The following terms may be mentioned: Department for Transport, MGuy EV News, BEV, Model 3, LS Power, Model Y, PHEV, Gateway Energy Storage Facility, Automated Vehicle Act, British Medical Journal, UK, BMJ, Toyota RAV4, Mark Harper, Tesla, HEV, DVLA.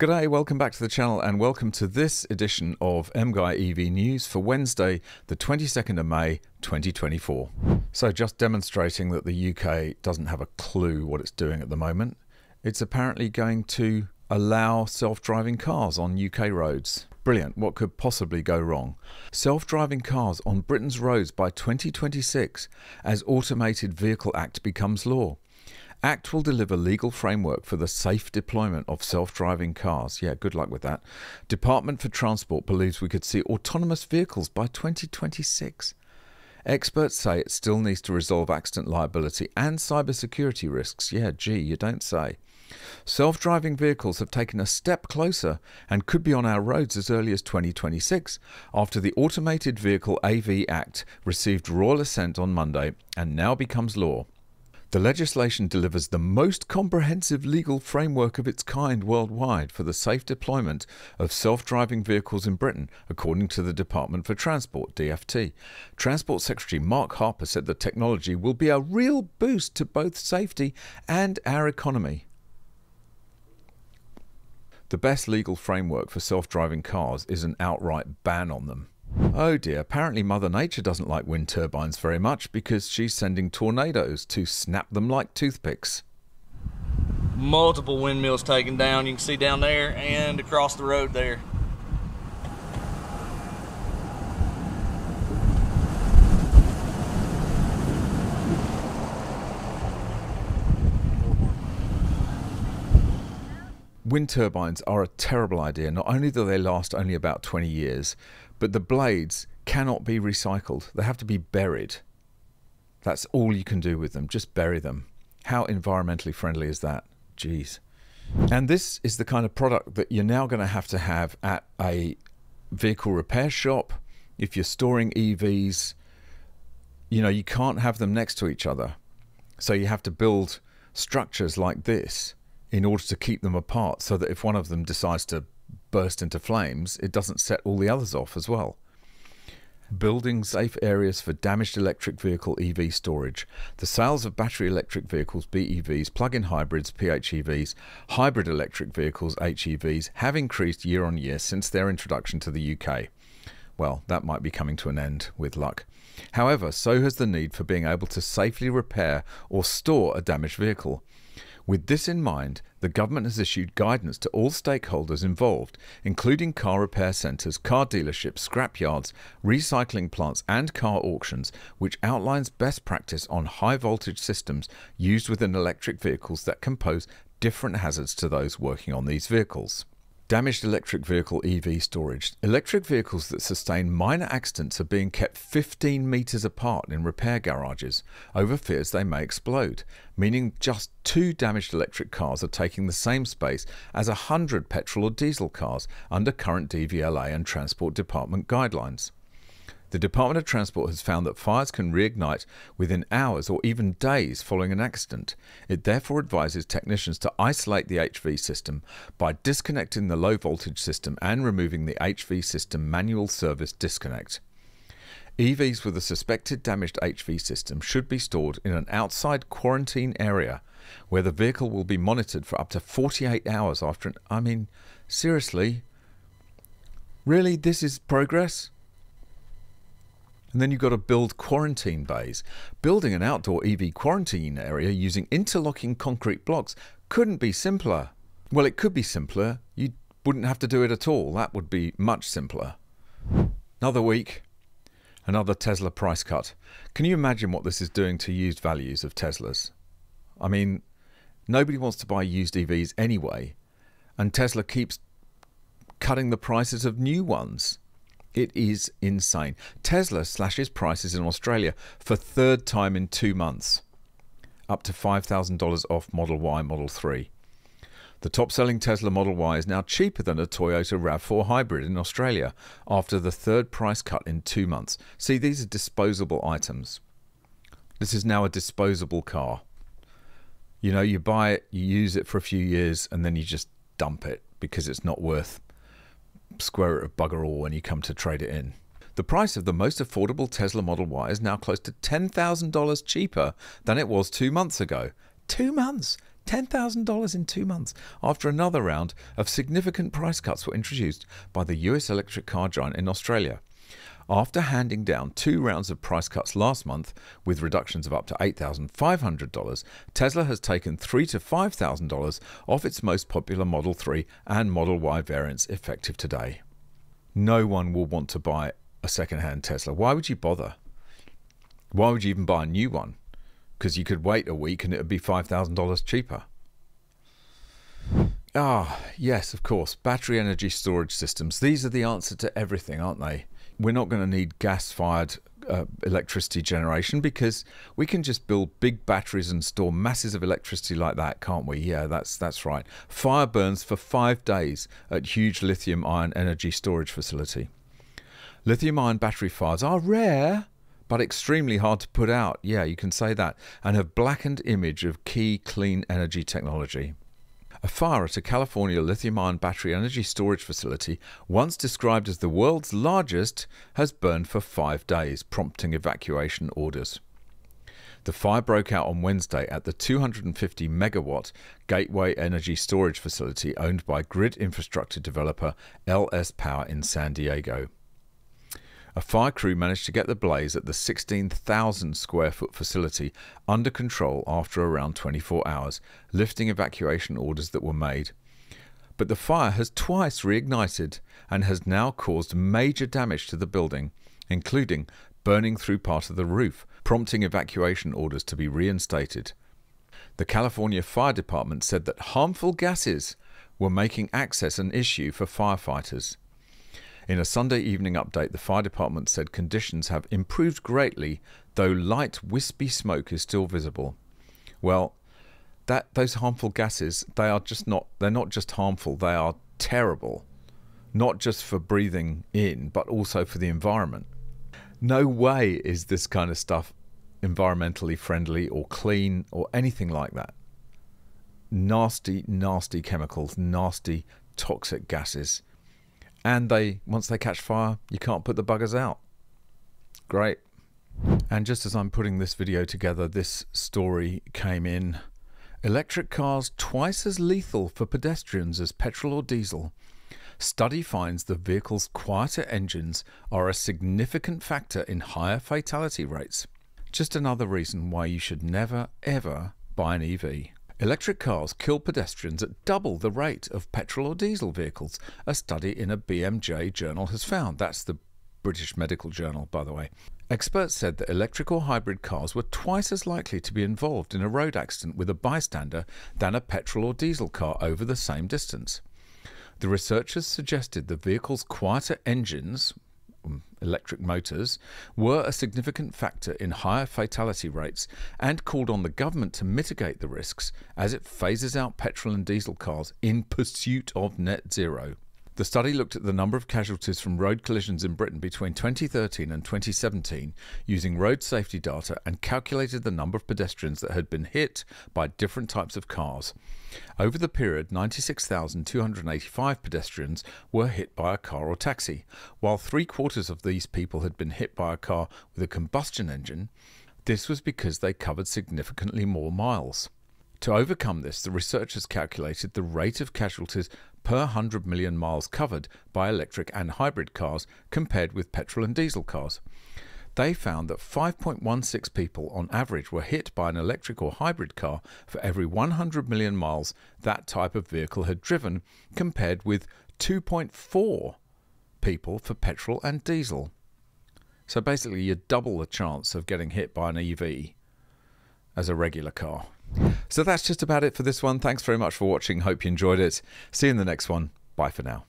G'day, welcome back to the channel and welcome to this edition of MGuy EV News for Wednesday, the 22nd of May, 2024. So just demonstrating that the UK doesn't have a clue what it's doing at the moment, it's apparently going to allow self-driving cars on UK roads. Brilliant, what could possibly go wrong? Self-driving cars on Britain's roads by 2026 as Automated Vehicle Act becomes law. Act will deliver legal framework for the safe deployment of self-driving cars. Yeah, good luck with that. Department for Transport believes we could see autonomous vehicles by 2026. Experts say it still needs to resolve accident liability and cybersecurity risks. Yeah, gee, you don't say. Self-driving vehicles have taken a step closer and could be on our roads as early as 2026 after the Automated Vehicle AV Act received royal assent on Monday and now becomes law. The legislation delivers the most comprehensive legal framework of its kind worldwide for the safe deployment of self-driving vehicles in Britain, according to the Department for Transport, DFT. Transport Secretary Mark Harper said the technology will be a real boost to both safety and our economy. The best legal framework for self-driving cars is an outright ban on them. Oh dear, apparently Mother Nature doesn't like wind turbines very much because she's sending tornadoes to snap them like toothpicks. Multiple windmills taken down, you can see down there and across the road there. Wind turbines are a terrible idea. Not only do they last only about 20 years, but the blades cannot be recycled. They have to be buried. That's all you can do with them, just bury them. How environmentally friendly is that? Jeez. And this is the kind of product that you're now going to have at a vehicle repair shop. If you're storing EVs, you know, you can't have them next to each other. So you have to build structures like this in order to keep them apart so that if one of them decides to burst into flames, it doesn't set all the others off as well. Building safe areas for damaged electric vehicle EV storage. The sales of battery electric vehicles, BEVs, plug-in hybrids, PHEVs, hybrid electric vehicles, HEVs, have increased year on year since their introduction to the UK. Well, that might be coming to an end with luck. However, so has the need for being able to safely repair or store a damaged vehicle. With this in mind, the government has issued guidance to all stakeholders involved, including car repair centres, car dealerships, scrapyards, recycling plants and car auctions, which outlines best practice on high-voltage systems used within electric vehicles that can pose different hazards to those working on these vehicles. Damaged electric vehicle EV storage. Electric vehicles that sustain minor accidents are being kept 15 metres apart in repair garages over fears they may explode, meaning just 2 damaged electric cars are taking the same space as 100 petrol or diesel cars under current DVLA and Transport Department guidelines. The Department of Transport has found that fires can reignite within hours or even days following an accident. It therefore advises technicians to isolate the HV system by disconnecting the low voltage system and removing the HV system manual service disconnect. EVs with a suspected damaged HV system should be stored in an outside quarantine area where the vehicle will be monitored for up to 48 hours after an... I mean, seriously? Really? This is progress? And then you've got to build quarantine bays. Building an outdoor EV quarantine area using interlocking concrete blocks couldn't be simpler. Well, it could be simpler. You wouldn't have to do it at all. That would be much simpler. Another week, another Tesla price cut. Can you imagine what this is doing to used values of Teslas? I mean, nobody wants to buy used EVs anyway, and Tesla keeps cutting the prices of new ones. It is insane. Tesla slashes prices in Australia for third time in 2 months, up to $5,000 off Model Y, Model 3. The top-selling Tesla Model Y is now cheaper than a Toyota RAV4 hybrid in Australia after the third price cut in 2 months. See, these are disposable items. This is now a disposable car. You know, you buy it, you use it for a few years, and then you just dump it because it's not worth square root of bugger all when you come to trade it in. The price of the most affordable Tesla Model Y is now close to $10,000 cheaper than it was 2 months ago. 2 months! $10,000 in 2 months after another round of significant price cuts were introduced by the US electric car giant in Australia. After handing down 2 rounds of price cuts last month, with reductions of up to $8,500, Tesla has taken $3,000 to $5,000 off its most popular Model 3 and Model Y variants effective today. No one will want to buy a second-hand Tesla. Why would you bother? Why would you even buy a new one? Because you could wait a week and it would be $5,000 cheaper. Ah, yes, of course, battery energy storage systems. These are the answer to everything, aren't they? We're not going to need gas-fired electricity generation because we can just build big batteries and store masses of electricity like that, can't we? Yeah, that's right. Fire burns for 5 days at huge lithium-ion energy storage facility. Lithium-ion battery fires are rare, but extremely hard to put out. Yeah, you can say that. And have blackened image of key clean energy technology. A fire at a California lithium-ion battery energy storage facility, once described as the world's largest, has burned for 5 days, prompting evacuation orders. The fire broke out on Wednesday at the 250-megawatt Gateway Energy Storage Facility owned by grid infrastructure developer LS Power in San Diego. A fire crew managed to get the blaze at the 16,000-square-foot facility under control after around 24 hours, lifting evacuation orders that were made. But the fire has twice reignited and has now caused major damage to the building, including burning through part of the roof, prompting evacuation orders to be reinstated. The California Fire Department said that harmful gases were making access an issue for firefighters. In a Sunday evening update, the fire department said conditions have improved greatly, though light, wispy smoke is still visible. Well, those harmful gases, they're not just harmful, they are terrible. Not just for breathing in, but also for the environment. No way is this kind of stuff environmentally friendly or clean or anything like that. Nasty, nasty chemicals, nasty toxic gases. And once they catch fire, you can't put the buggers out. Great. And just as I'm putting this video together, this story came in. Electric cars twice as lethal for pedestrians as petrol or diesel. Study finds the vehicle's quieter engines are a significant factor in higher fatality rates. Just another reason why you should never, ever buy an EV. Electric cars kill pedestrians at double the rate of petrol or diesel vehicles, a study in a BMJ journal has found. That's the British Medical Journal, by the way. Experts said that electric or hybrid cars were twice as likely to be involved in a road accident with a bystander than a petrol or diesel car over the same distance. The researchers suggested the vehicle's quieter engines, electric motors, were a significant factor in higher fatality rates and called on the government to mitigate the risks as it phases out petrol and diesel cars in pursuit of net zero. The study looked at the number of casualties from road collisions in Britain between 2013 and 2017 using road safety data and calculated the number of pedestrians that had been hit by different types of cars. Over the period, 96,285 pedestrians were hit by a car or taxi. While three-quarters of these people had been hit by a car with a combustion engine, this was because they covered significantly more miles. To overcome this, the researchers calculated the rate of casualties per 100 million miles covered by electric and hybrid cars compared with petrol and diesel cars. They found that 5.16 people on average were hit by an electric or hybrid car for every 100 million miles that type of vehicle had driven, compared with 2.4 people for petrol and diesel. So basically you double the chance of getting hit by an EV as a regular car. So that's just about it for this one. Thanks very much for watching. Hope you enjoyed it. See you in the next one. Bye for now.